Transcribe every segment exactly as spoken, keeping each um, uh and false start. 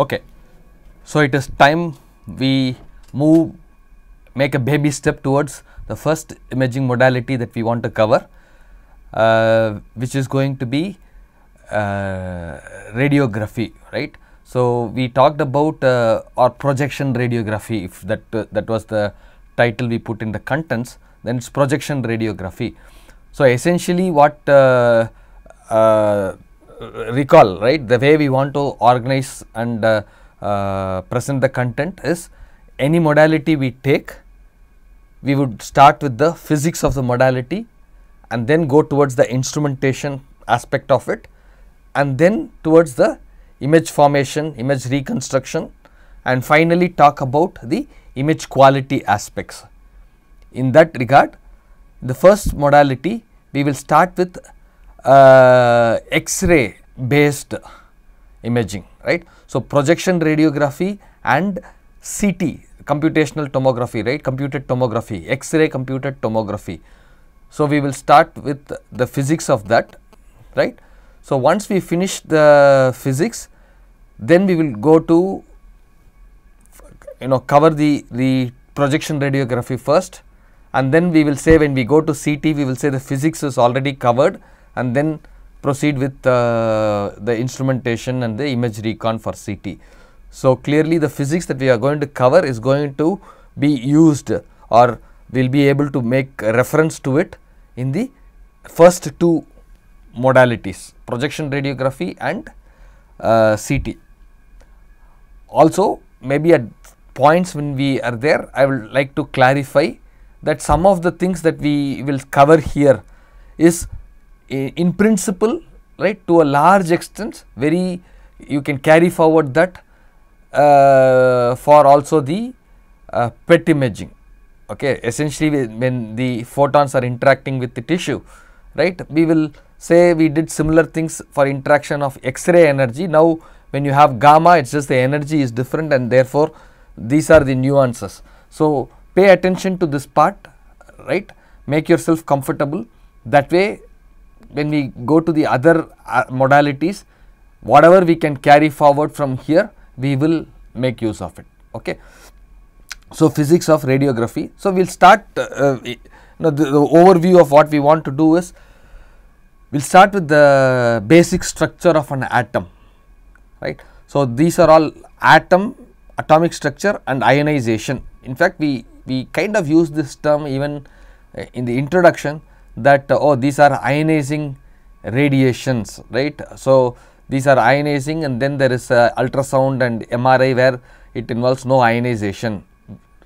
Okay, so it is time we move, make a baby step towards the first imaging modality that we want to cover, uh, which is going to be uh, radiography, right? So we talked about uh, our projection radiography. If that uh, that was the title we put in the contents, then it's projection radiography. So essentially, what uh, uh, recall, right, the way we want to organize and uh, uh, present the content is, any modality we take, we would start with the physics of the modality and then go towards the instrumentation aspect of it, and then towards the image formation, image reconstruction, and finally talk about the image quality aspects. In that regard, the first modality we will start with uh, X-ray based imaging, right. So, projection radiography and C T, computational tomography, right, computed tomography, X-ray computed tomography. So, we will start with the physics of that, right. So, once we finish the physics, then we will go to, you know, cover the, the projection radiography first, and then we will say, when we go to C T, we will say the physics is already covered, and then proceed with uh, the instrumentation and the image recon for C T. So, clearly the physics that we are going to cover is going to be used, or we will be able to make reference to it in the first two modalities, projection radiography and uh, C T. Also, maybe at points when we are there, I would like to clarify that some of the things that we will cover here is in principle, right, to a large extent, very, you can carry forward that uh, for also the uh, P E T imaging. Okay, essentially when the photons are interacting with the tissue, right, we will say we did similar things for interaction of X-ray energy. Now, when you have gamma, it is just the energy is different, and therefore these are the nuances. So, pay attention to this part, right, make yourself comfortable. That way, when we go to the other uh, modalities, whatever we can carry forward from here, we will make use of it, okay. So, physics of radiography. So, we will start, uh, you know, the, the overview of what we want to do is, we will start with the basic structure of an atom, right. So, these are all atom, atomic structure and ionization. In fact, we, we kind of use this term even uh, in the introduction, that uh, oh, these are ionizing radiations, right. So, these are ionizing, and then there is uh, ultrasound and M R I where it involves no ionization.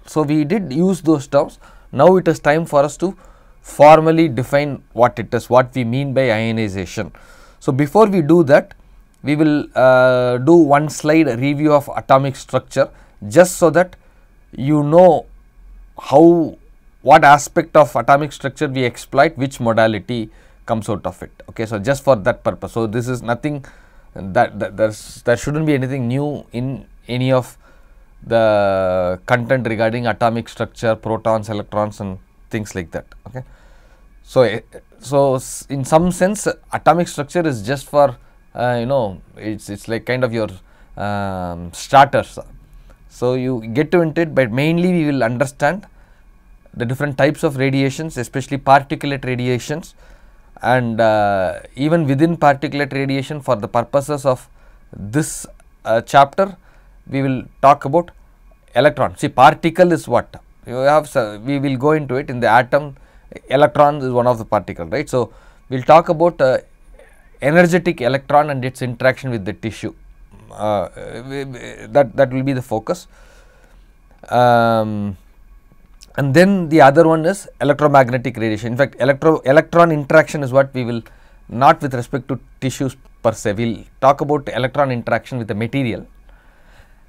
So, we did use those terms. Now, it is time for us to formally define what it is, what we mean by ionization. So, before we do that, we will uh, do one slide review of atomic structure, just so that you know how, what aspect of atomic structure we exploit, which modality comes out of it, okay. So, just for that purpose. So, this is nothing that, that there's, there should not be anything new in any of the content regarding atomic structure, protons, electrons and things like that, okay. So, so in some sense atomic structure is just for, uh, you know, it's, it's like kind of your um, starters. So, you get to it, but mainly we will understand the different types of radiations, especially particulate radiations, and uh, even within particulate radiation, for the purposes of this uh, chapter, we will talk about electron. See, particle is what you have, so we will go into it in the atom, electron is one of the particle, right. So, we will talk about uh, energetic electron and its interaction with the tissue. Uh, that that will be the focus, um, and then the other one is electromagnetic radiation. In fact, electro electron interaction is what we will, not with respect to tissues per se, we will talk about electron interaction with the material,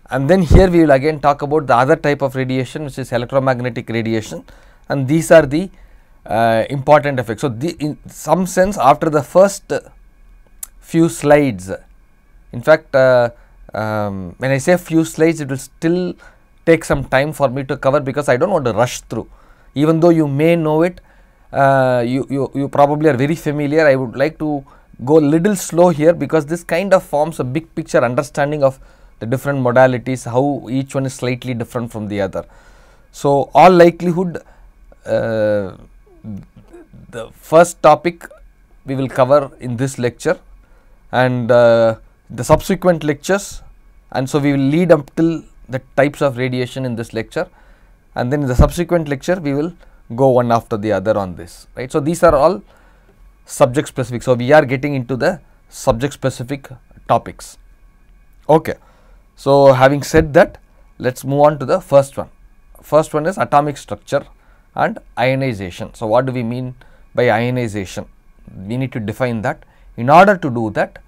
and then here we will again talk about the other type of radiation, which is electromagnetic radiation, and these are the uh, important effects. So, the, in some sense, after the first few slides, in fact, uh, um, when I say few slides, it will still take some time for me to cover, because I do not want to rush through. Even though you may know it, uh, you, you, you probably are very familiar, I would like to go little slow here, because this kind of forms a big picture understanding of the different modalities, how each one is slightly different from the other. So, all likelihood uh, the first topic we will cover in this lecture, and uh, the subsequent lectures, and so we will lead up till the types of radiation in this lecture, and then in the subsequent lecture we will go one after the other on this, right. So, these are all subject specific. So, we are getting into the subject specific topics. Okay. So, having said that, let us move on to the first one. First one is atomic structure and ionization. So, what do we mean by ionization? We need to define that. In order to do that,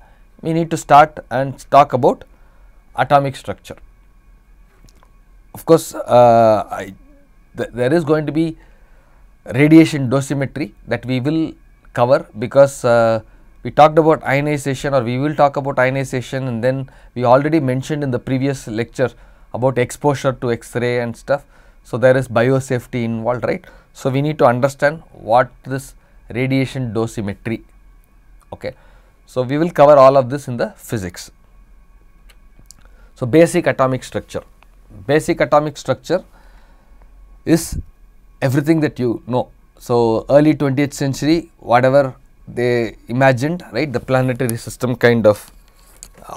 we need to start and talk about atomic structure. Of course, uh, I, th there is going to be radiation dosimetry that we will cover, because uh, we talked about ionization, or we will talk about ionization, and then we already mentioned in the previous lecture about exposure to X-ray and stuff. So, there is biosafety involved, right. So, we need to understand what this radiation dosimetry, okay. So, we will cover all of this in the physics. So, basic atomic structure. Basic atomic structure is everything that you know. So, early twentieth century, whatever they imagined, right, the planetary system kind of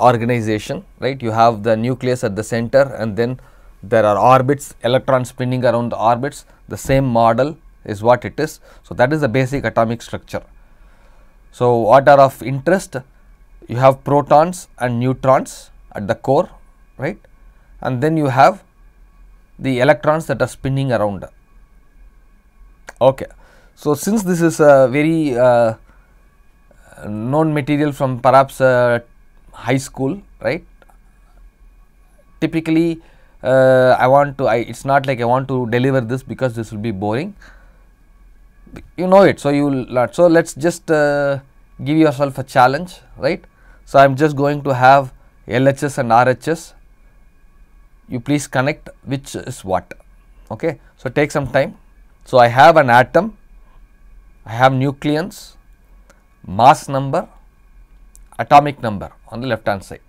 organization, right. You have the nucleus at the center, and then there are orbits, electrons spinning around the orbits. The same model is what it is. So, that is the basic atomic structure. So, what are of interest? You have protons and neutrons at the core, right, and then you have the electrons that are spinning around. Okay. So, since this is a very uh, known material from perhaps uh, high school, right, typically uh, I want to, I, it's not like I want to deliver this because this will be boring, you know it. So, you will not. So, let us just uh, give yourself a challenge, right. So, I am just going to have L H S and R H S. You please connect which is what, okay. So, take some time. So, I have an atom, I have nucleons, mass number, atomic number on the left hand side.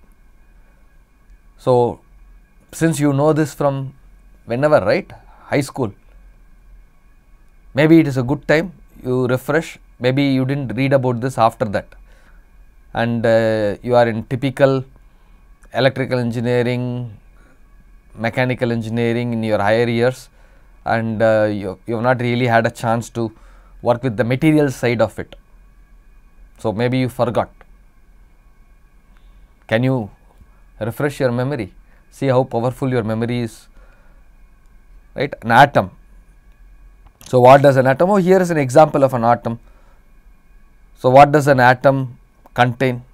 So, since you know this from whenever, right, high school, maybe it is a good time you refresh, maybe you did not read about this after that, and uh, you are in typical electrical engineering, mechanical engineering in your higher years, and uh, you, you have not really had a chance to work with the material side of it. So, maybe you forgot. Can you refresh your memory? See how powerful your memory is, right? An atom. So, what does an atom? Oh, here is an example of an atom. So, what does an atom contain?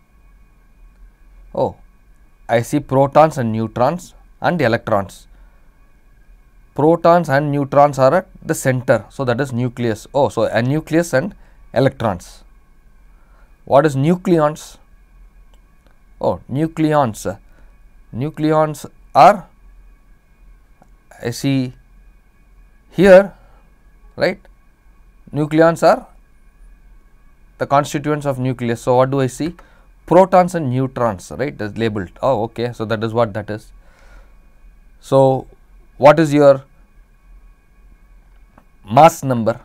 Oh, I see protons and neutrons and electrons. Protons and neutrons are at the center. So, that is nucleus. Oh, so a nucleus and electrons. What is nucleons? Oh, nucleons. Nucleons are, I see here, right, nucleons are the constituents of nucleus. So, what do I see? Protons and neutrons, right, is labeled. Oh, okay. So, that is what that is. So, what is your mass number?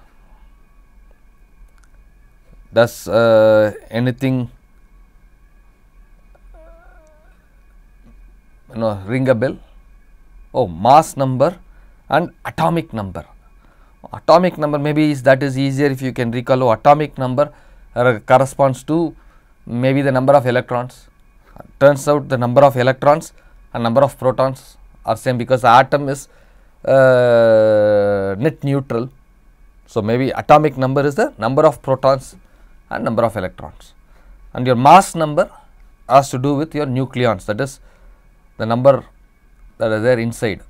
Does uh, anything, you know, ring a bell? Oh, mass number and atomic number. Atomic number, maybe is that is easier if you can recall. Oh, atomic number uh, corresponds to maybe the number of electrons. It turns out the number of electrons and number of protons are same, because the atom is uh, net neutral. So, maybe atomic number is the number of protons and number of electrons, and your mass number has to do with your nucleons, that is the number that are there inside.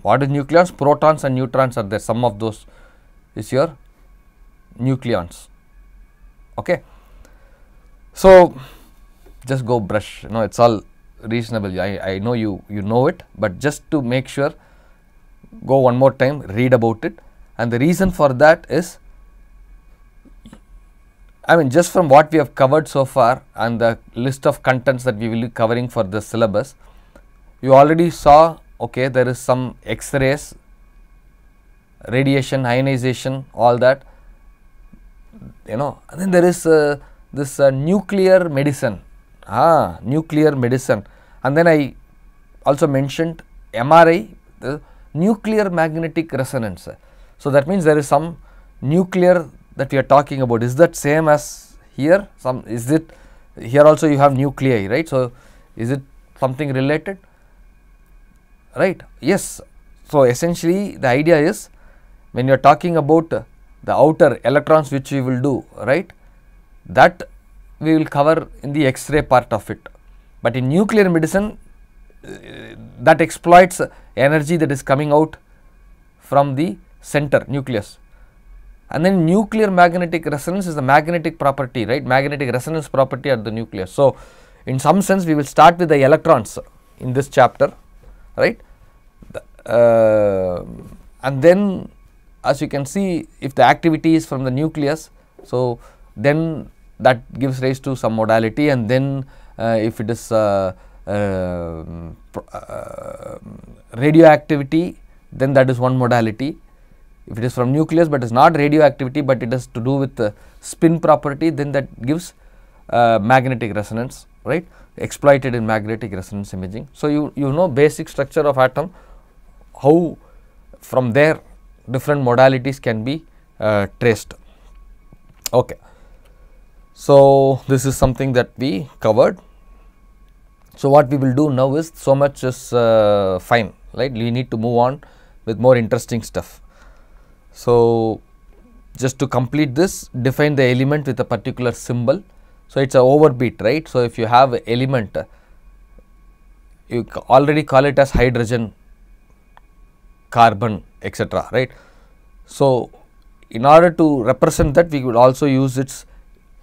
What is nucleons? Protons and neutrons are there, sum of those is your nucleons, okay. So, just go brush, you know, it is all reasonable. I, I know you, you know it, but just to make sure, go one more time, read about it. And the reason for that is, I mean, just from what we have covered so far and the list of contents that we will be covering for this syllabus, you already saw, okay, there is some X-rays, radiation, ionization, all that, you know. And then there is uh, this uh, nuclear medicine, ah, nuclear medicine. And then I also mentioned M R I, the nuclear magnetic resonance. So that means there is some nuclear that we are talking about. Is that same as here? Some is it here also? You have nuclei, right? So is it something related? Right? Yes. So essentially, the idea is when you are talking about the outer electrons, which we will do, right? That we will cover in the X-ray part of it. But in nuclear medicine, that exploits energy that is coming out from the center nucleus. And then nuclear magnetic resonance is the magnetic property, right? Magnetic resonance property at the nucleus. So in some sense, we will start with the electrons in this chapter, right? Uh, and then, as you can see, if the activity is from the nucleus, so then that gives rise to some modality. And then uh, if it is uh, uh, uh, radioactivity, then that is one modality. If it is from nucleus but is not radioactivity, but it has to do with uh, spin property, then that gives uh, magnetic resonance, right? Exploited in magnetic resonance imaging. So you you know basic structure of atom, how from there different modalities can be uh, traced. Okay. So this is something that we covered. So what we will do now is, so much is uh, fine, right? We need to move on with more interesting stuff. So just to complete this, define the element with a particular symbol. So it's a overbeat, right? So if you have an element, you already call it as hydrogen, carbon, et cetera, right? So in order to represent that, we would also use its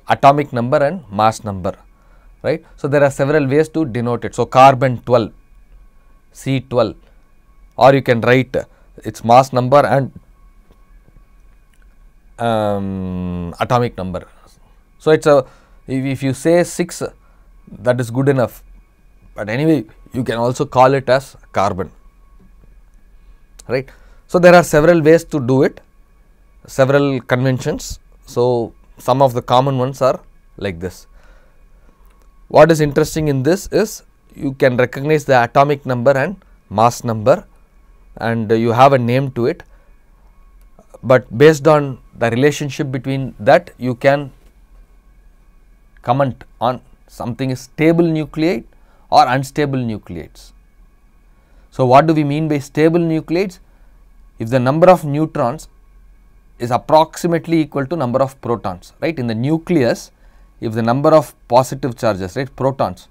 atomic number and mass number, right? So there are several ways to denote it. So carbon twelve, C twelve, or you can write its mass number and Um, atomic number. So it's a, if, if you say six, that is good enough, but anyway you can also call it as carbon, right? So there are several ways to do it, several conventions. So some of the common ones are like this. What is interesting in this is you can recognize the atomic number and mass number, and you have a name to it, but based on the relationship between that, you can comment on something is stable nucleate or unstable nucleates. So what do we mean by stable nucleates? If the number of neutrons is approximately equal to number of protons, right? In the nucleus, if the number of positive charges, right, protons,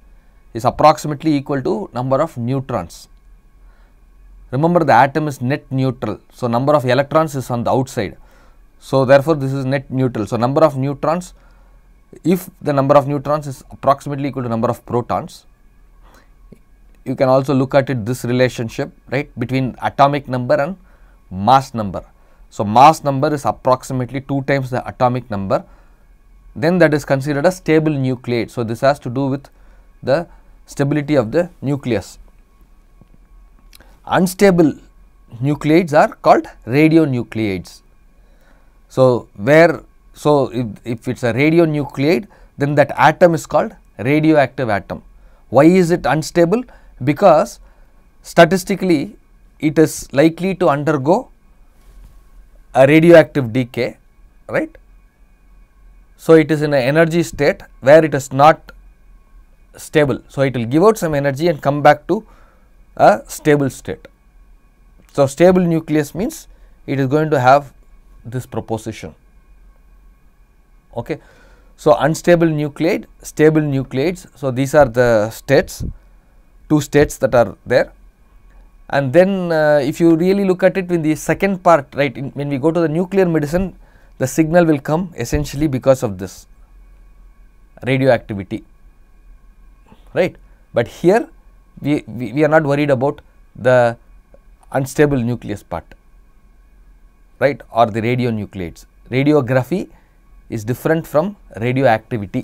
is approximately equal to number of neutrons. Remember, the atom is net neutral, so number of electrons is on the outside. So therefore, this is net neutral. So number of neutrons, if the number of neutrons is approximately equal to number of protons, you can also look at it this relationship, right, between atomic number and mass number. So mass number is approximately two times the atomic number, then that is considered a stable nucleate. So this has to do with the stability of the nucleus. Unstable nucleides are called radionucleides. So where, so if, if it's a radionucleide, then that atom is called radioactive atom. Why is it unstable? Because statistically it is likely to undergo a radioactive decay, right? So it is in an energy state where it is not stable. So it will give out some energy and come back to a stable state. So stable nucleus means it is going to have this proposition, okay? So unstable nucleate, stable nucleides, so these are the states, two states that are there. And then uh, if you really look at it in the second part, right, in, when we go to the nuclear medicine, the signal will come essentially because of this radioactivity, right? But here We, we, we are not worried about the unstable nucleus part, right, or the radionucleides. Radiography is different from radioactivity.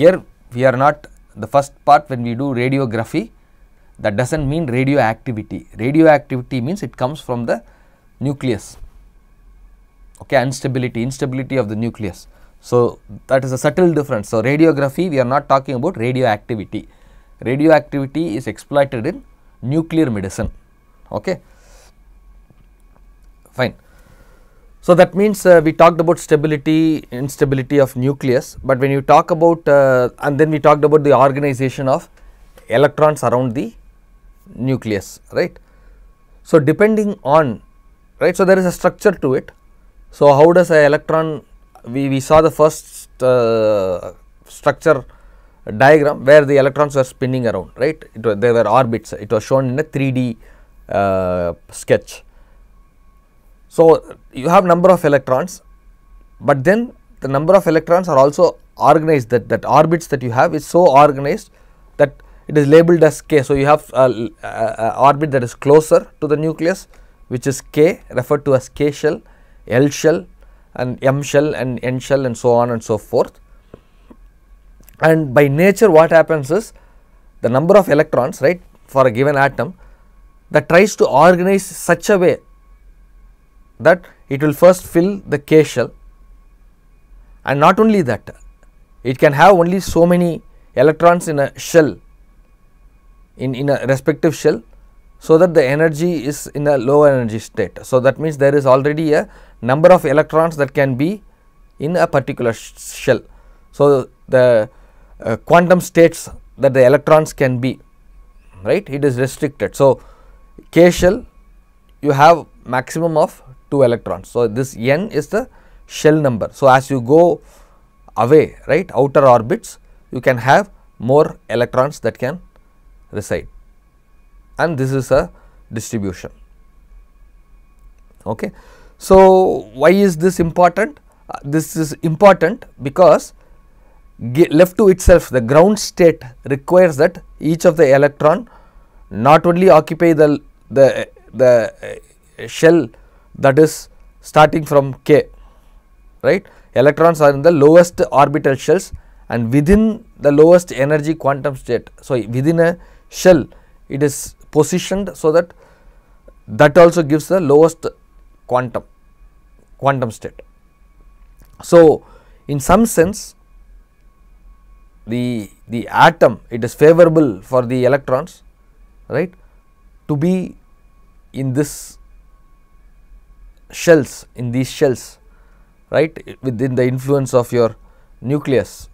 Here we are not, the first part when we do radiography, That does not mean radioactivity. Radioactivity means it comes from the nucleus, okay, instability, instability of the nucleus. So, that is a subtle difference. So, radiography, we are not talking about radioactivity. Radioactivity is exploited in nuclear medicine, okay, fine. So, that means uh, we talked about stability, instability of nucleus, but when you talk about uh, and then we talked about the organization of electrons around the nucleus, right. So, depending on, right, so there is a structure to it. So, how does an electron, we, we saw the first uh, structure diagram where the electrons were spinning around, right, it was, they were orbits, it was shown in a three D uh, sketch. So, you have number of electrons, but then the number of electrons are also organized, that, that orbits that you have is so organized that it is labeled as K. So, you have a, a, a orbit that is closer to the nucleus, which is K, referred to as K shell, L shell and M shell and N shell and so on and so forth. And by nature what happens is the number of electrons, right, for a given atom, that tries to organize such a way that it will first fill the K shell, and not only that, it can have only so many electrons in a shell, in, in a respective shell, so that the energy is in a low energy state. So, that means there is already a number of electrons that can be in a particular sh shell. So, the uh, quantum states that the electrons can be, right, it is restricted. So, K shell you have maximum of two electrons. So, this N is the shell number. So, as you go away, right, outer orbits, you can have more electrons that can reside, and this is a distribution, okay. So, why is this important? Uh, this is important because left to itself, the ground state requires that each of the electron not only occupy the, the, the shell that is starting from K, right. Electrons are in the lowest orbital shells and within the lowest energy quantum state. So, within a shell it is positioned so that that also gives the lowest quantum, quantum state. So, in some sense the, the atom, it is favorable for the electrons, right, to be in this shells, in these shells, right, within the influence of your nucleus,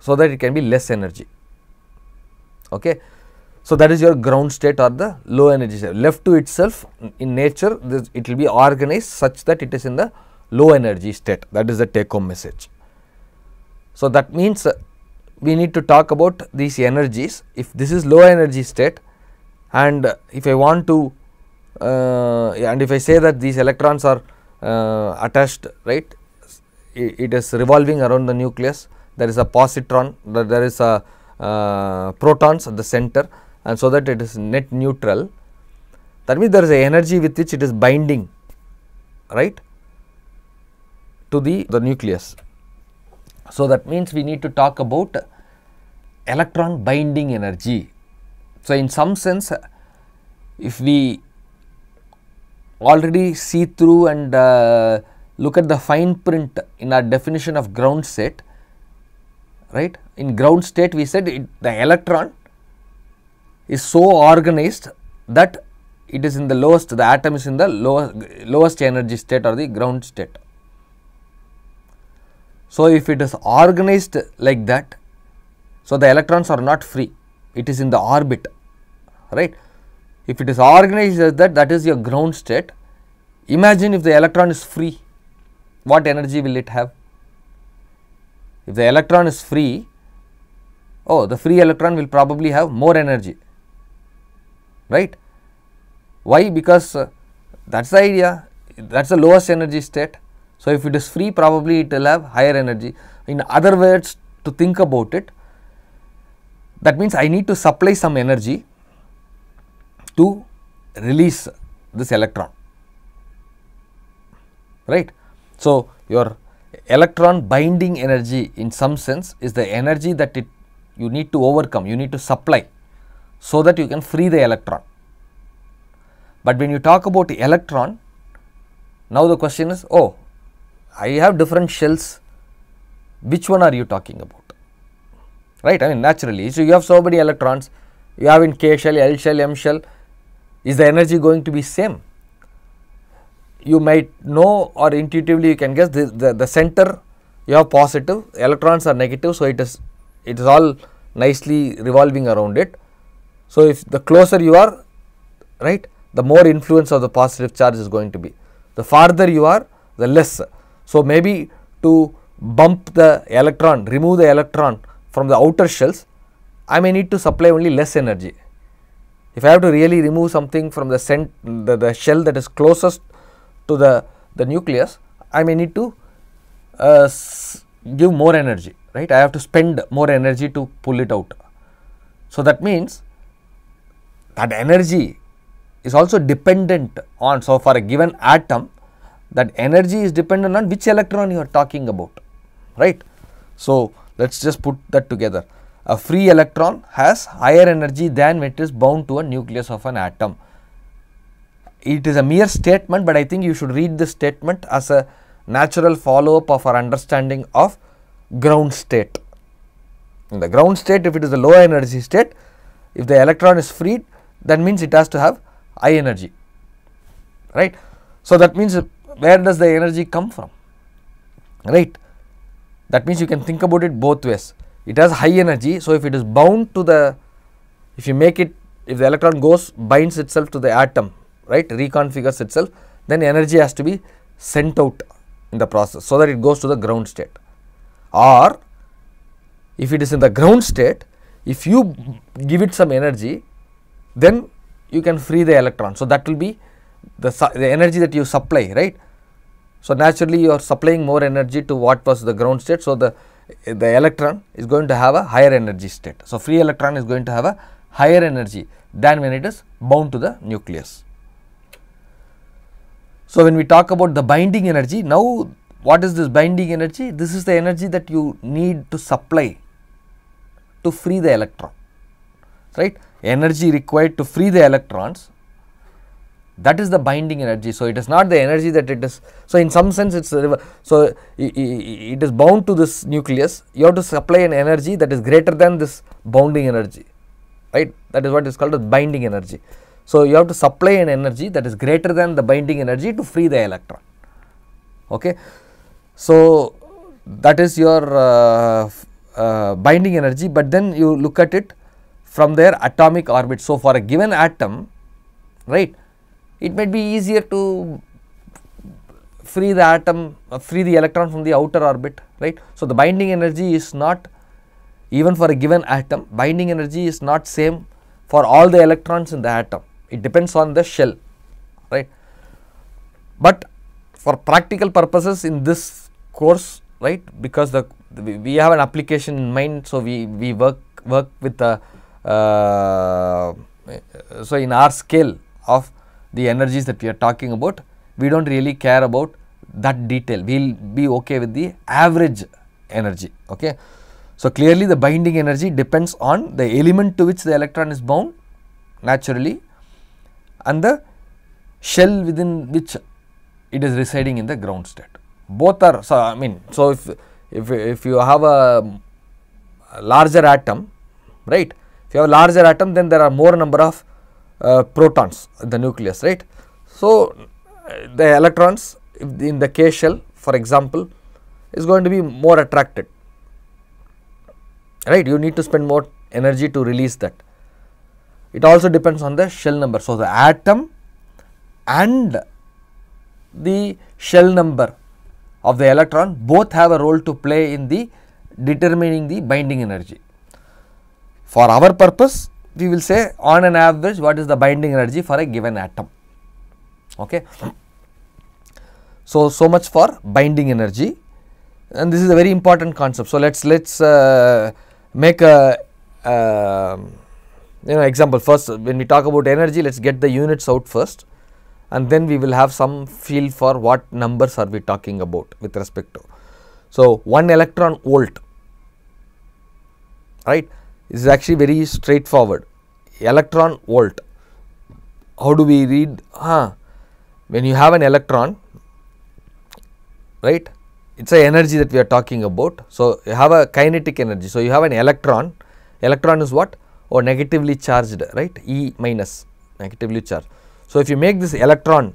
so that it can be less energy, okay. So, that is your ground state or the low energy state. Left to itself in nature, this, it will be organized such that it is in the low energy state. That is the take home message. So, that means uh, we need to talk about these energies. If this is low energy state and uh, if I want to uh, and if I say that these electrons are uh, attached, right, it, it is revolving around the nucleus, there is a positron, there is a uh, protons at the center, and so that it is net neutral. That means there is an energy with which it is binding, right, to the, the nucleus. So, that means we need to talk about electron binding energy. So, in some sense, if we already see through and uh, look at the fine print in our definition of ground state, right, in ground state we said it, the electron is so organized that it is in the lowest, the atom is in the low, lowest energy state or the ground state. So, if it is organized like that, so the electrons are not free, it is in the orbit, right. If it is organized as that, that is your ground state. Imagine if the electron is free, what energy will it have? If the electron is free, oh, the free electron will probably have more energy, right. Why? Because uh, that is the idea, that is the lowest energy state. So, if it is free, probably it will have higher energy. In other words, to think about it, that means I need to supply some energy to release this electron, right. So, your electron binding energy in some sense is the energy that it you need to overcome, you need to supply. so that you can free the electron. But when you talk about the electron, now the question is, oh, I have different shells, which one are you talking about, right? I mean, naturally, so you have so many electrons, you have in K shell, L shell, M shell, is the energy going to be same? You might know, or intuitively you can guess, the, the, the center you have positive, electrons are negative, so it is, it is all nicely revolving around it. So, if the closer you are, right, the more influence of the positive charge is going to be. The farther you are, the less. So, maybe to bump the electron, remove the electron from the outer shells, I may need to supply only less energy. If I have to really remove something from the, cent the, the shell that is closest to the, the nucleus, I may need to uh, s give more energy, right? I have to spend more energy to pull it out. So, that means that energy is also dependent on, so for a given atom, that energy is dependent on which electron you are talking about, right? So, let us just put that together. A free electron has higher energy than when it is bound to a nucleus of an atom. It is a mere statement, but I think you should read this statement as a natural follow-up of our understanding of ground state. In the ground state, if it is a low energy state, if the electron is freed, that means it has to have high energy, right? So, that means where does the energy come from, right? That means you can think about it both ways. It has high energy, so if it is bound to the, if you make it, if the electron goes, binds itself to the atom, right, reconfigures itself, then energy has to be sent out in the process so that it goes to the ground state. Or if it is in the ground state, if you give it some energy, then you can free the electron. So, that will be the, the energy that you supply, right? So, naturally you are supplying more energy to what was the ground state. So, the, the electron is going to have a higher energy state. So, free electron is going to have a higher energy than when it is bound to the nucleus. So, when we talk about the binding energy, now what is this binding energy? This is the energy that you need to supply to free the electron, right? Energy required to free the electrons, that is the binding energy. So, it is not the energy that it is. So, in some sense, it's so it is bound to this nucleus. You have to supply an energy that is greater than this binding energy, right? That is what is called as binding energy. So, you have to supply an energy that is greater than the binding energy to free the electron. Okay. So, that is your uh, uh, binding energy, but then you look at it from their atomic orbit. So, for a given atom, right, it might be easier to free the atom, uh, free the electron from the outer orbit, right. So, the binding energy is not, even for a given atom, binding energy is not same for all the electrons in the atom. It depends on the shell, right. But for practical purposes in this course, right, because the, we have an application in mind, so we, we work, work with the, uh, so in our scale of the energies that we are talking about, we do not really care about that detail. We will be okay with the average energy, okay. So, clearly the binding energy depends on the element to which the electron is bound naturally and the shell within which it is residing in the ground state. Both are, so I mean, so if, if, if you have a, a larger atom, right, if you have a larger atom, then there are more number of uh, protons in the nucleus, right. So, the electrons in the K shell, for example, is going to be more attracted. Right, you need to spend more energy to release that. It also depends on the shell number. So, the atom and the shell number of the electron both have a role to play in the determining the binding energy. For our purpose, we will say on an average what is the binding energy for a given atom. Okay. So, so much for binding energy, and this is a very important concept. So, let us let us uh, make a uh, you know example first. When we talk about energy, let us get the units out first, and then we will have some feel for what numbers are we talking about with respect to. So, one electron volt, right, is actually very straightforward. electron volt. How do we read? Huh? When you have an electron, right, it is a energy that we are talking about. So, you have a kinetic energy. So, you have an electron, electron is what? Or oh, negatively charged, right, E minus, negatively charged. So, if you make this electron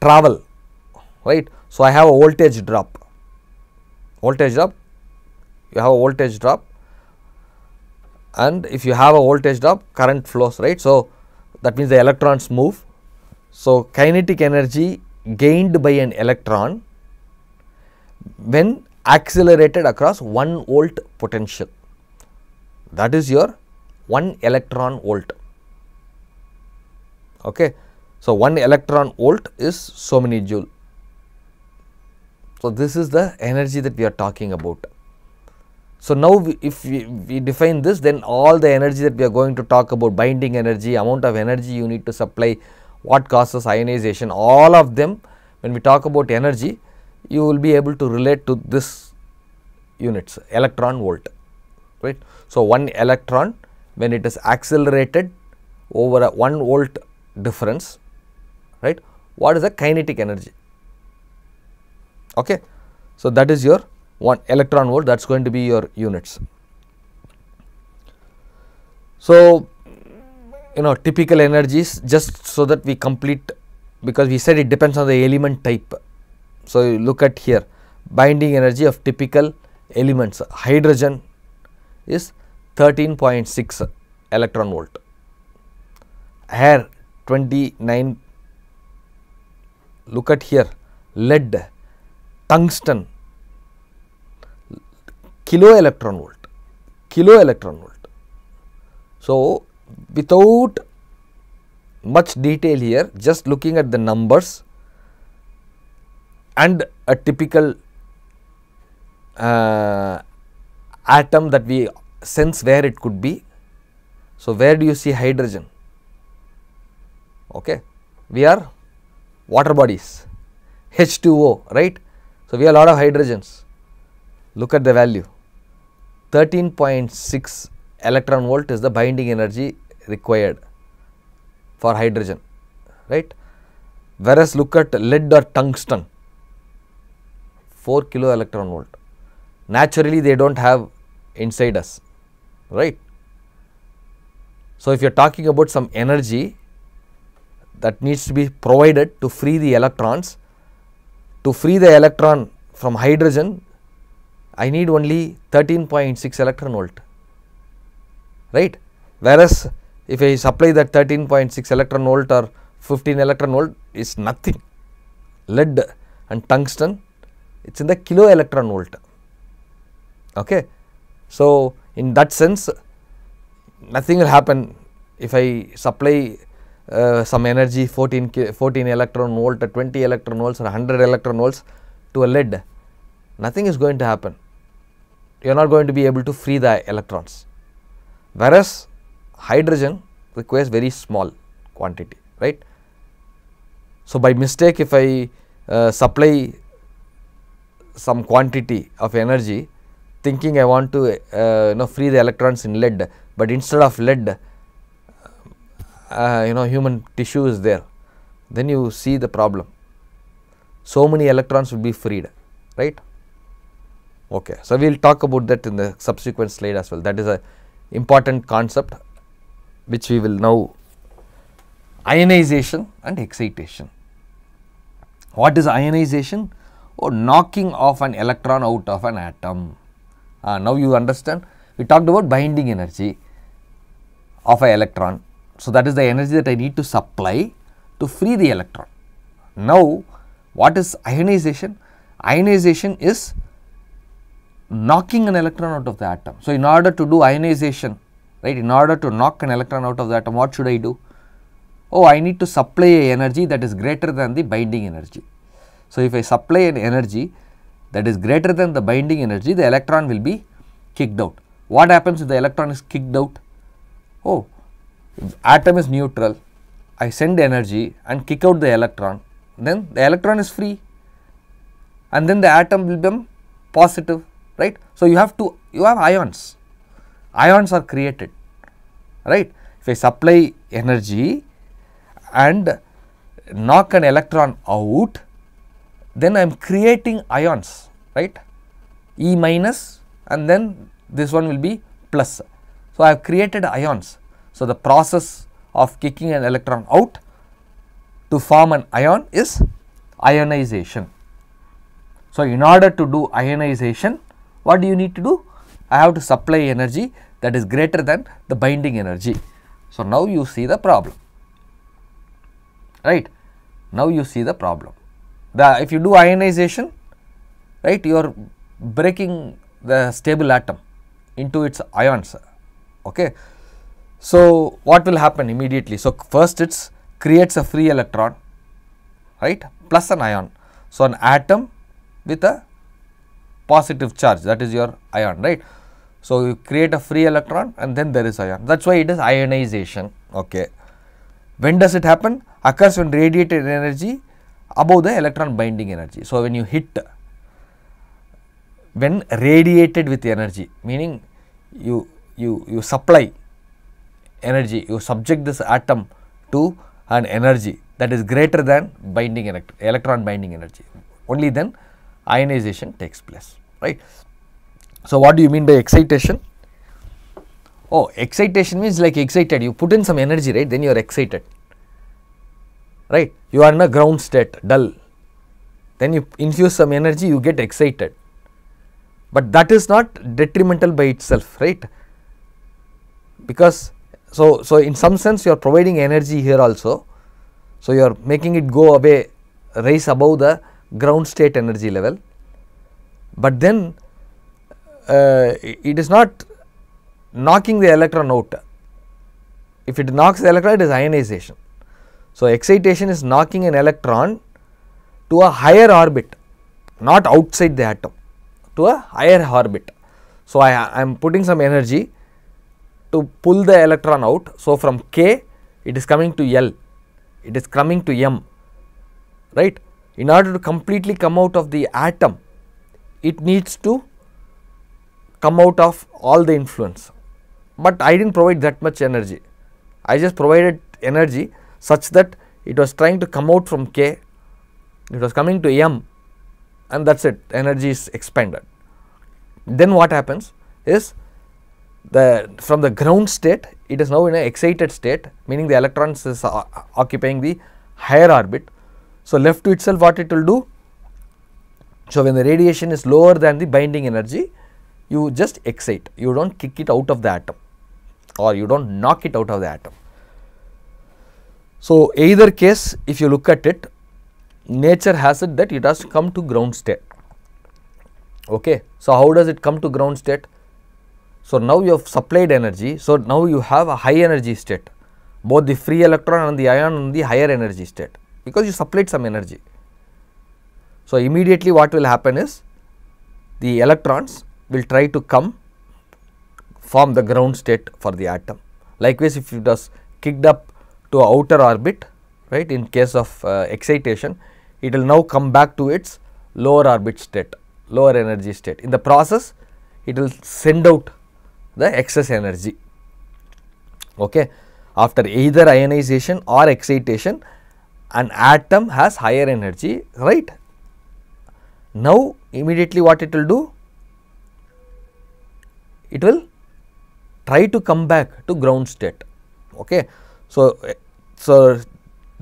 travel, right, so I have a voltage drop, voltage drop, you have a voltage drop, and if you have a voltage drop, current flows, right. So, that means the electrons move. So, kinetic energy gained by an electron when accelerated across one volt potential, that is your one electron volt. Okay. So, one electron volt is so many joule. So, this is the energy that we are talking about. So, now we, if we, we define this, then all the energy that we are going to talk about, binding energy, amount of energy you need to supply, what causes ionization, all of them, when we talk about energy, you will be able to relate to this units, electron volt, right. So, one electron when it is accelerated over a one volt difference, right, what is the kinetic energy, okay. So, that is your one electron volt, that is going to be your units. So, you know, typical energies, just so that we complete, because we said it depends on the element type. So, you look at here, binding energy of typical elements, hydrogen is thirteen point six electron volt, air twenty-nine, look at here, lead, tungsten, kilo electron volt, kilo electron volt. So, without much detail here, just looking at the numbers and a typical uh, atom that we sense where it could be. So, where do you see hydrogen? Okay. We are water bodies, H two O, right. So, we have a lot of hydrogens. Look at the value, thirteen point six electron volt is the binding energy required for hydrogen, right. Whereas, look at lead or tungsten, four kilo electron volt. Naturally, they do not have inside us, right. So, if you are talking about some energy that needs to be provided to free the electrons, to free the electron from hydrogen, I need only thirteen point six electron volt, right. Whereas, if I supply that thirteen point six electron volt or fifteen electron volt, it is nothing. Lead and tungsten, it is in the kilo electron volt. Okay. So, in that sense, nothing will happen if I supply uh, some energy fourteen electron volt or twenty electron volts or one hundred electron volts to a lead. Nothing is going to happen. You are not going to be able to free the electrons. Whereas, hydrogen requires very small quantity, right. So, by mistake, if I uh, supply some quantity of energy thinking I want to uh, you know, free the electrons in lead, but instead of lead, uh, you know, human tissue is there, then you see the problem. So many electrons will be freed, right. Okay. So, we will talk about that in the subsequent slide as well. That is a important concept which we will now, ionization and excitation. What is ionization? Or oh, knocking off an electron out of an atom. Uh, now you understand, we talked about binding energy of an electron. So, that is the energy that I need to supply to free the electron. Now, what is ionization? Ionization is knocking an electron out of the atom. So, in order to do ionization, right, in order to knock an electron out of the atom, what should I do? Oh, I need to supply energy that is greater than the binding energy. So, if I supply an energy that is greater than the binding energy, the electron will be kicked out. What happens if the electron is kicked out? Oh, if atom is neutral, I send energy and kick out the electron, then the electron is free and then the atom will become positive, right. So, you have to, you have ions, ions are created, right. If I supply energy and knock an electron out, then I am creating ions, right, E minus and then this one will be plus. So, I have created ions. So, the process of kicking an electron out to form an ion is ionization. So, in order to do ionization, what do you need to do? I have to supply energy that is greater than the binding energy. So, now you see the problem, right. Now, you see the problem. The, if you do ionization, right, you are breaking the stable atom into its ions, okay. So, what will happen immediately? So, first it creates a free electron, right, plus an ion. So, an atom with a positive charge, that is your ion, right. So, you create a free electron and then there is ion, that is why it is ionization, okay. When does it happen? Occurs when radiated energy above the electron binding energy. So, when you hit, when radiated with energy, meaning you, you, you supply energy, you subject this atom to an energy that is greater than binding elect electron binding energy, only then ionization takes place, right. So, what do you mean by excitation? Oh, excitation means like excited, you put in some energy, right, then you are excited, right. You are in a ground state, dull, then you infuse some energy, you get excited, but that is not detrimental by itself, right, because so, so in some sense you are providing energy here also, so you are making it go away, rise above the ground state energy level, but then uh, it is not knocking the electron out. If it knocks the electron, it is ionization. So, excitation is knocking an electron to a higher orbit, not outside the atom, to a higher orbit. So, I, I am putting some energy to pull the electron out. So, from K it is coming to L, it is coming to M, right. In order to completely come out of the atom, it needs to come out of all the influence, but I did not provide that much energy. I just provided energy such that it was trying to come out from K, it was coming to M, and that is it, energy is expanded. Then what happens is, the from the ground state it is now in an excited state, meaning the electrons is occupying the higher orbit. So, left to itself what it will do? So, when the radiation is lower than the binding energy, you just excite, you do not kick it out of the atom or you do not knock it out of the atom. So, either case if you look at it, nature has it that it has to come to ground state, okay. So, how does it come to ground state? So, now you have supplied energy, so now you have a high energy state, both the free electron and the ion in the higher energy state, because you supplied some energy. So, immediately what will happen is, the electrons will try to come from the ground state for the atom. Likewise, if it was kicked up to outer orbit, right, in case of uh, excitation, it will now come back to its lower orbit state, lower energy state. In the process, it will send out the excess energy, okay. After either ionization or excitation, an atom has higher energy, right. Now, immediately what it will do? It will try to come back to ground state, okay. So, so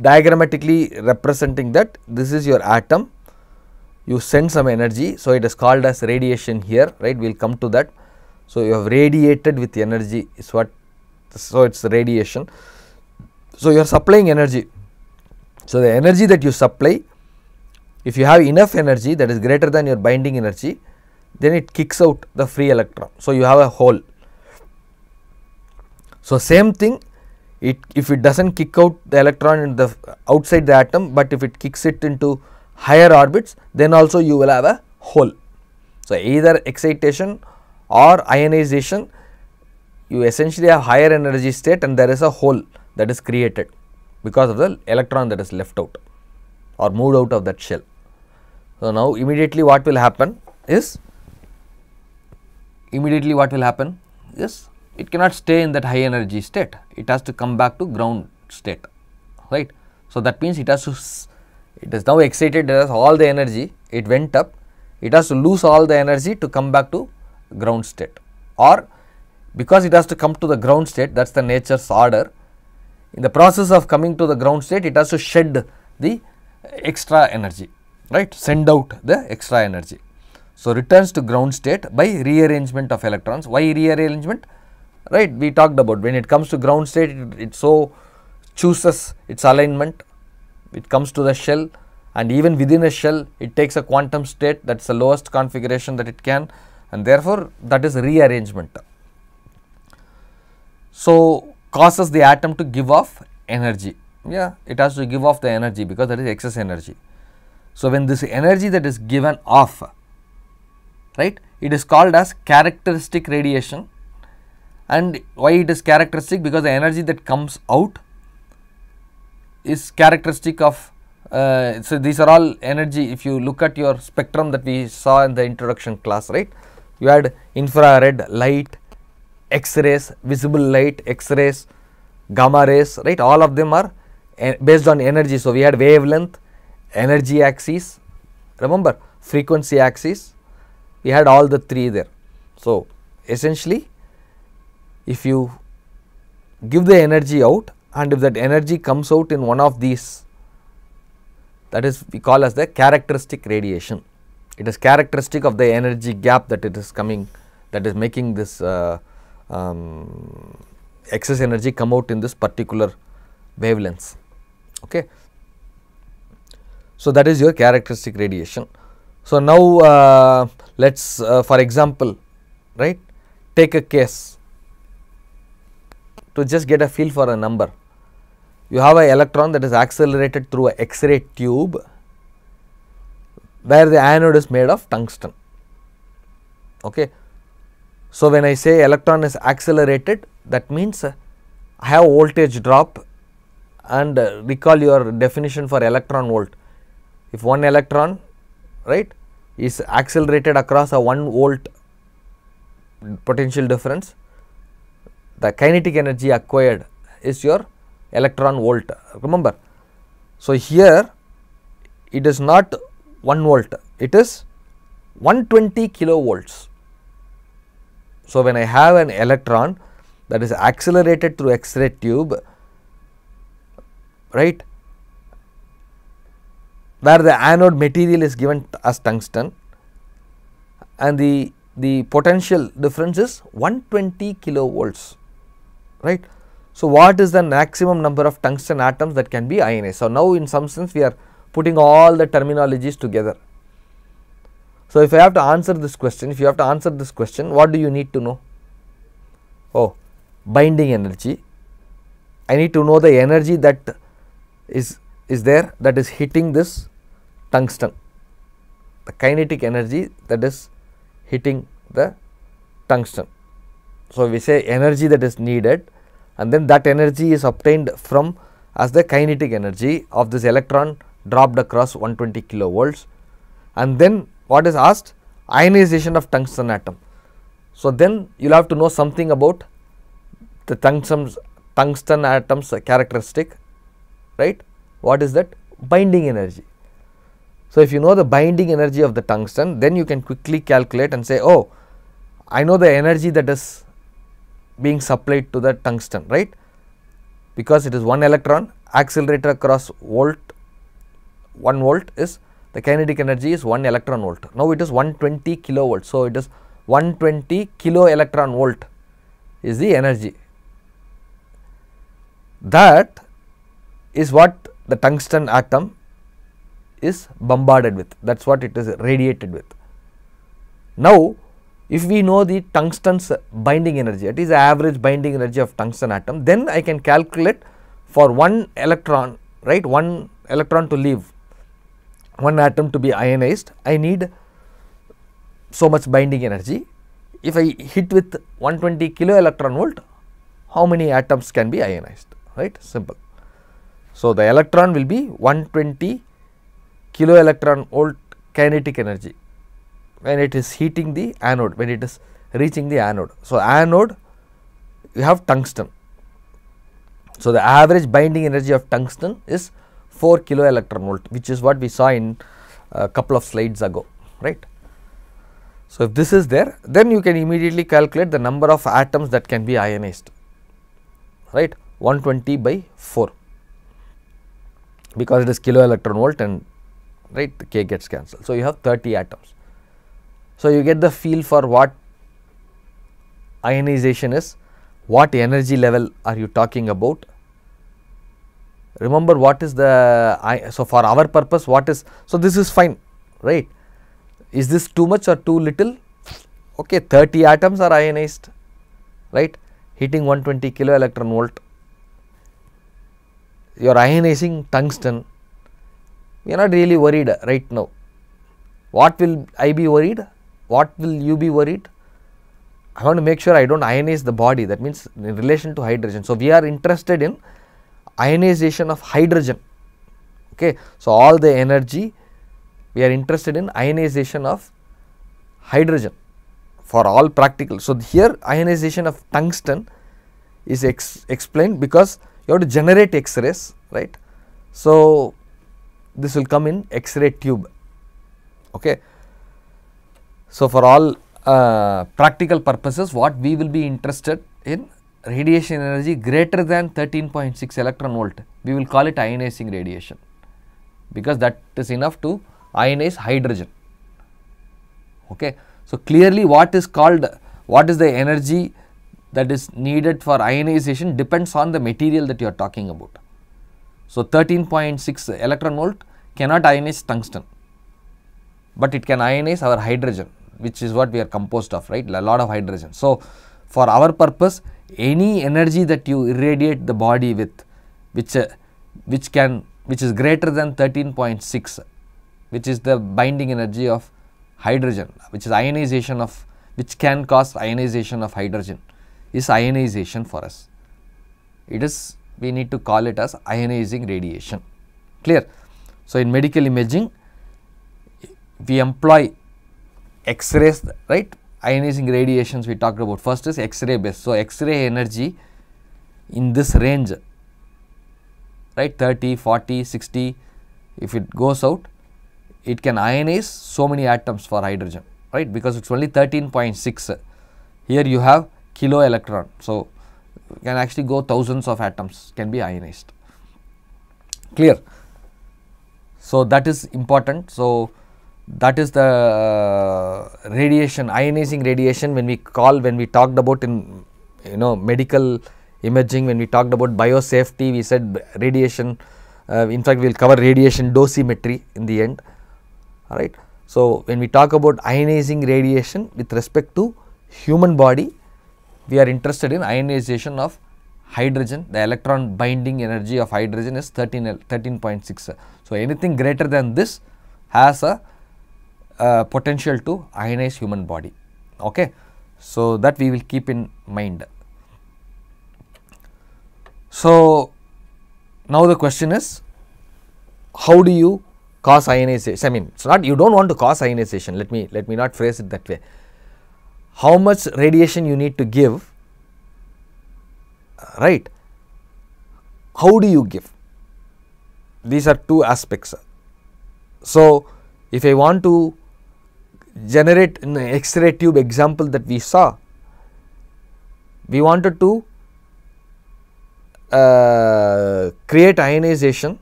diagrammatically representing that, this is your atom, you send some energy, so it is called as radiation here, right, we will come to that. So, you have radiated with energy is what, so it is radiation. So, you are supplying energy, so the energy that you supply, if you have enough energy that is greater than your binding energy, then it kicks out the free electron. So, you have a hole. So, same thing, it if it does not kick out the electron in the outside the atom, but if it kicks it into higher orbits, then also you will have a hole. So, either excitation or ionization, you essentially have higher energy state and there is a hole that is created because of the electron that is left out or moved out of that shell. So, now immediately what will happen is, immediately what will happen is it cannot stay in that high energy state, it has to come back to ground state, right. So, that means it has to, it is now excited, it has all the energy, it went up, it has to lose all the energy to come back to ground state, or because it has to come to the ground state, that is the nature's order. In the process of coming to the ground state, it has to shed the extra energy, right, send out the extra energy. So, returns to ground state by rearrangement of electrons. Why rearrangement? Right, we talked about when it comes to ground state, it, it so chooses its alignment, it comes to the shell, and even within a shell, it takes a quantum state, that is the lowest configuration that it can, and therefore, that is rearrangement. So, causes the atom to give off energy, yeah, it has to give off the energy because that is excess energy. So, when this energy that is given off, right, it is called as characteristic radiation. And why it is characteristic? Because the energy that comes out is characteristic of, uh, so these are all energy. If you look at your spectrum that we saw in the introduction class, right, you had infrared light, X-rays, visible light, X-rays, gamma rays, right, all of them are en- based on energy. So, we had wavelength, energy axis, remember frequency axis, we had all the three there. So, essentially, if you give the energy out, and if that energy comes out in one of these, that is we call as the characteristic radiation. It is characteristic of the energy gap that it is coming, that is making this uh, um, excess energy come out in this particular wavelengths. Okay. So, that is your characteristic radiation. So, now uh, let us uh, for example, right, take a case to just get a feel for a number. You have an electron that is accelerated through an X-ray tube where the anode is made of tungsten. Okay. So, when I say electron is accelerated, that means uh, I have voltage drop, and uh, recall your definition for electron volt. If one electron, right, is accelerated across a one volt potential difference, the kinetic energy acquired is your electron volt, remember. So, here it is not one volt, it is one hundred twenty kilovolts. So, when I have an electron that is accelerated through X-ray tube, right, where the anode material is given as tungsten, and the, the potential difference is one hundred twenty kilovolts. Right. So, what is the maximum number of tungsten atoms that can be ionized? So, now in some sense we are putting all the terminologies together. So, if I have to answer this question, if you have to answer this question, what do you need to know? Oh, binding energy. I need to know the energy that is, is there that is hitting this tungsten, the kinetic energy that is hitting the tungsten. So, we say energy that is needed, and then that energy is obtained from as the kinetic energy of this electron dropped across one hundred twenty kilovolts, and then what is asked? Ionization of tungsten atom. So, then you will have to know something about the tungsten, tungsten atoms characteristic, right? What is that? Binding energy. So, if you know the binding energy of the tungsten, then you can quickly calculate and say, oh, I know the energy that is being supplied to the tungsten, right, because it is one electron accelerated across volt, one volt is the kinetic energy is one electron volt. Now, it is one hundred twenty kilovolts. So, it is one hundred twenty kilo electron volt is the energy. That is what the tungsten atom is bombarded with, that is what it is radiated with. Now, if we know the tungsten's binding energy, that is the average binding energy of tungsten atom, then I can calculate for one electron, right, one electron to leave, one atom to be ionized, I need so much binding energy. If I hit with one hundred twenty kilo electron volt, how many atoms can be ionized, right, simple. So, the electron will be one hundred twenty kilo electron volt kinetic energy when it is heating the anode, when it is reaching the anode. So, anode we have tungsten. So, the average binding energy of tungsten is four kilo electron volt, which is what we saw in a couple of slides ago, right. So, if this is there, then you can immediately calculate the number of atoms that can be ionized, right, one twenty by four, because it is kilo electron volt and right the K gets cancelled. So, you have thirty atoms. So, you get the feel for what ionization is, what energy level are you talking about. Remember what is the, so for our purpose what is, so this is fine, right. Is this too much or too little? Okay, thirty atoms are ionized, right, hitting one twenty kilo electron volt. You are ionizing tungsten. We are not really worried right now. What will I be worried? What will you be worried? I want to make sure I do not ionize the body, that means in relation to hydrogen. So, we are interested in ionization of hydrogen, okay. So, all the energy we are interested in ionization of hydrogen for all practical. So, here ionization of tungsten is ex explained because you have to generate X-rays, right. So, this will come in X-ray tube, okay. So, for all Uh, practical purposes what we will be interested in radiation energy greater than thirteen point six electron volt, we will call it ionizing radiation because that is enough to ionize hydrogen, okay. So, clearly what is called, what is the energy that is needed for ionization depends on the material that you are talking about. So, thirteen point six electron volt cannot ionize tungsten, but it can ionize our hydrogen, which is what we are composed of, right, a lot of hydrogen. So, for our purpose any energy that you irradiate the body with, which uh, which can which is greater than thirteen point six, which is the binding energy of hydrogen, which is ionization of, which can cause ionization of hydrogen, is ionization for us. It is, we need to call it as ionizing radiation, clear. So, in medical imaging we employ X-rays, right, ionizing radiations we talked about. First is X-ray based. So, X-ray energy in this range, right, thirty, forty, sixty, if it goes out, it can ionize so many atoms for hydrogen, right, because it is only thirteen point six. Here you have kilo electron. So, you can actually go thousands of atoms can be ionized, clear. So, that is important. So, that is the radiation, ionizing radiation, when we call, when we talked about in, you know, medical imaging, when we talked about biosafety, we said radiation, uh, in fact, we will cover radiation dosimetry in the end, alright. So, when we talk about ionizing radiation with respect to human body, we are interested in ionization of hydrogen. The electron binding energy of hydrogen is thirteen point six. So, anything greater than this has a Uh, potential to ionize human body, okay. So, that we will keep in mind. So, now the question is, how do you cause ionization? I mean, it is not, you do not want to cause ionization, let me, let me not phrase it that way. How much radiation you need to give, right, how do you give, these are two aspects. So, if I want to generate an X-ray tube example that we saw, we wanted to uh, create ionization.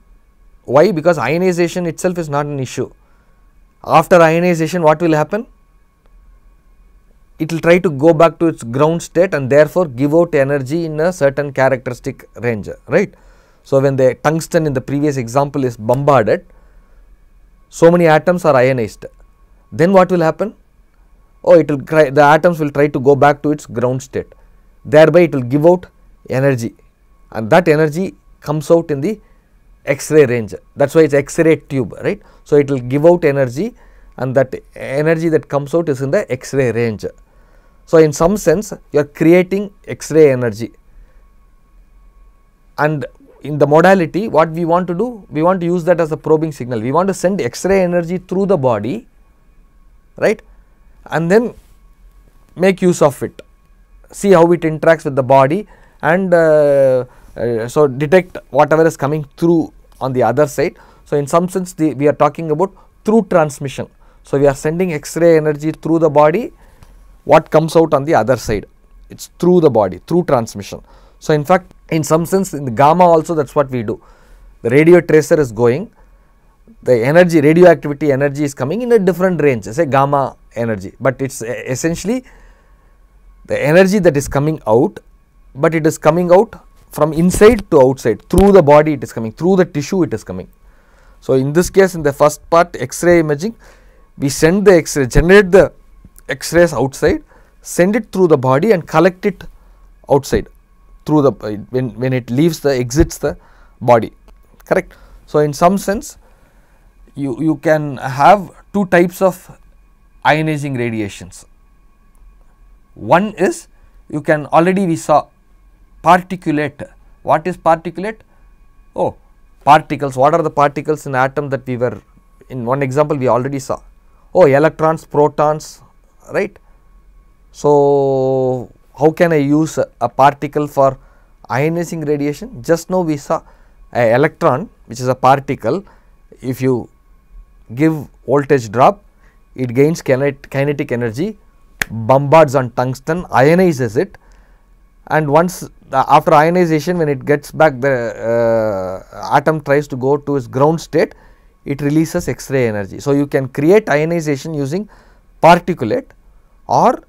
Why? Because ionization itself is not an issue. After ionization, what will happen? It will try to go back to its ground state and therefore give out energy in a certain characteristic range, right. So, when the tungsten in the previous example is bombarded, so many atoms are ionized, then what will happen? Oh, it will try, the atoms will try to go back to its ground state, thereby it will give out energy and that energy comes out in the X-ray range, that is why it is X-ray tube, right. So, it will give out energy and that energy that comes out is in the X-ray range. So, in some sense you are creating X-ray energy, and in the modality what we want to do, we want to use that as a probing signal. We want to send X-ray energy through the body, right, and then make use of it, see how it interacts with the body and uh, uh, so detect whatever is coming through on the other side. So in some sense the, we are talking about through transmission. So we are sending X-ray energy through the body, what comes out on the other side, it is through the body, through transmission. So in fact in some sense in the gamma also that is what we do. The radio tracer is going, the energy, radioactivity energy is coming in a different range, say gamma energy, but it is essentially the energy that is coming out, but it is coming out from inside to outside, through the body it is coming, through the tissue it is coming. So in this case in the first part X-ray imaging, we send the X-ray, generate the X-rays outside, send it through the body and collect it outside through the, when, when it leaves the, exits the body, correct. So in some sense you, you can have two types of ionizing radiations. One is you can already we saw particulate. What is particulate? Oh, particles. What are the particles in atom that we were in one example we already saw? Oh, electrons, protons, right. So how can I use a, a particle for ionizing radiation? Just now we saw an electron which is a particle, if you give voltage drop it gains kinet kinetic energy, bombards on tungsten, ionizes it, and once the, after ionization when it gets back the uh, atom tries to go to its ground state, it releases X-ray energy. So you can create ionization using particulate, or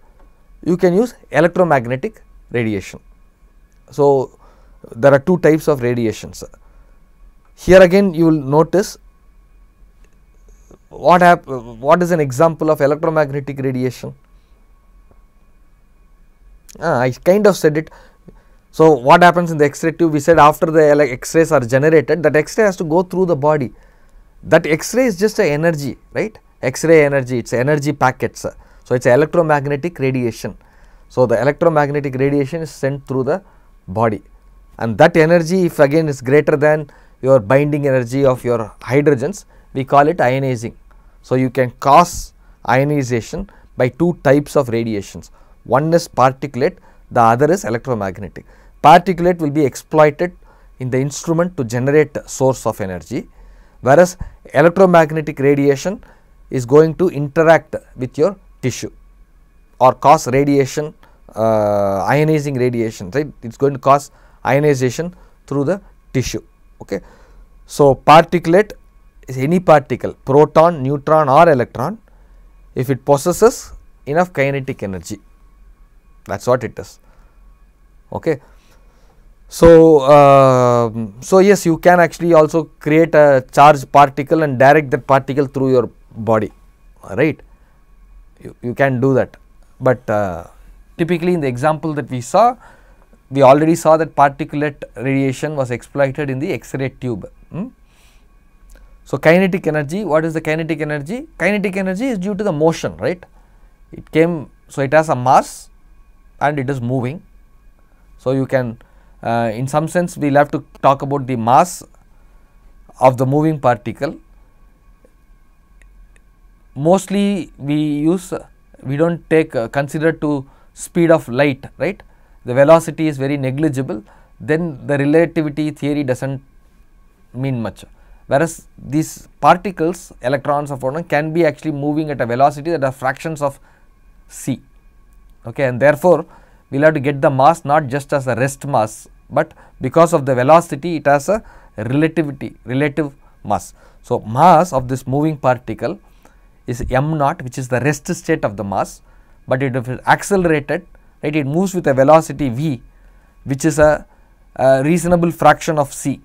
you can use electromagnetic radiation. So there are two types of radiations. Here again you will notice what hap what is an example of electromagnetic radiation? Ah, I kind of said it. So what happens in the X-ray tube? We said after the X-rays are generated, that X-ray has to go through the body. That X-ray is just an energy, right? X-ray energy, it is energy packets. So it is electromagnetic radiation. So the electromagnetic radiation is sent through the body, and that energy if again is greater than your binding energy of your hydrogens, we call it ionizing. So you can cause ionization by two types of radiations. One is particulate, the other is electromagnetic. Particulate will be exploited in the instrument to generate source of energy, whereas electromagnetic radiation is going to interact with your tissue or cause radiation, uh, ionizing radiation, right? It is going to cause ionization through the tissue, okay. So particulate is any particle, proton, neutron or electron, if it possesses enough kinetic energy, that is what it is, okay. So, uh, so yes, you can actually also create a charged particle and direct that particle through your body, right? You, you can do that, but uh, typically in the example that we saw, we already saw that particulate radiation was exploited in the X-ray tube. Hmm? So kinetic energy, what is the kinetic energy? Kinetic energy is due to the motion, right? It came, so it has a mass and it is moving. So you can, uh, in some sense we will have to talk about the mass of the moving particle. Mostly we use, uh, we do not take uh, consider to speed of light, right? The velocity is very negligible, then the relativity theory does not mean much. Whereas these particles, electrons or protons, can be actually moving at a velocity that are fractions of c, okay, and therefore we will have to get the mass not just as a rest mass, but because of the velocity it has a relativity, relative mass. So mass of this moving particle is m naught, which is the rest state of the mass, but it is accelerated, right, it moves with a velocity v, which is a, a reasonable fraction of c.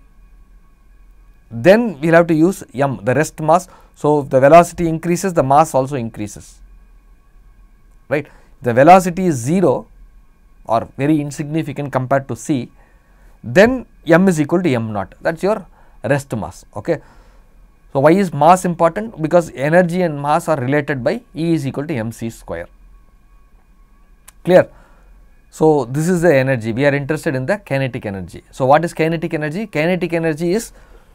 Then we will have to use m, the rest mass. So if the velocity increases, the mass also increases, right. The velocity is zero or very insignificant compared to c, then m is equal to m naught, that is your rest mass, okay. So why is mass important? Because energy and mass are related by E is equal to mc square, clear. So this is the energy, we are interested in the kinetic energy. So what is kinetic energy? Kinetic energy is,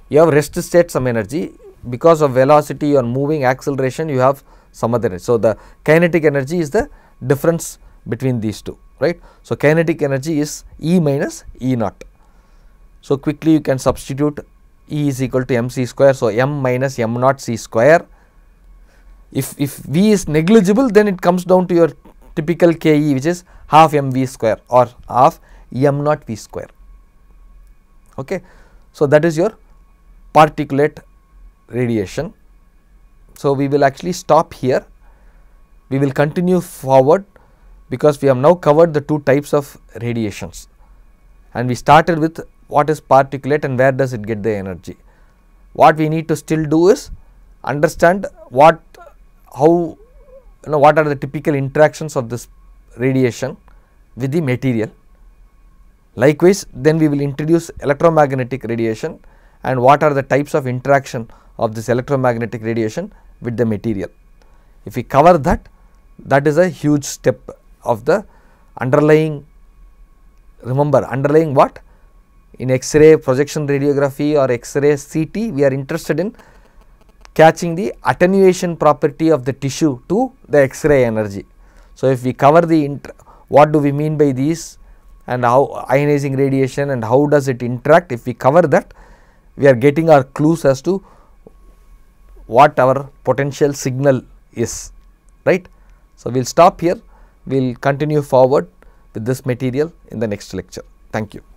you have rest state some energy, because of velocity you are moving, acceleration you have some other energy. So the kinetic energy is the difference between these two, right. So, kinetic energy is E minus E naught. So, quickly you can substitute E is equal to mc square. So, m minus m naught c square. If, if V is negligible, then it comes down to your typical K E, which is half mv square or half m naught v square. Okay. So, that is your particulate radiation. So, we will actually stop here. We will continue forward because we have now covered the two types of radiations, and we started with what is particulate and where does it get the energy. What we need to still do is understand what, how, you know, what are the typical interactions of this radiation with the material. Likewise, then we will introduce electromagnetic radiation and what are the types of interaction of this electromagnetic radiation with the material. If we cover that, that is a huge step of the underlying, remember underlying what? In X-ray projection radiography or X-ray C T, we are interested in catching the attenuation property of the tissue to the X-ray energy. So, if we cover the, what do we mean by these and how ionizing radiation and how does it interact, if we cover that, we are getting our clues as to what our potential signal is, right. So, we will stop here, we will continue forward with this material in the next lecture. Thank you.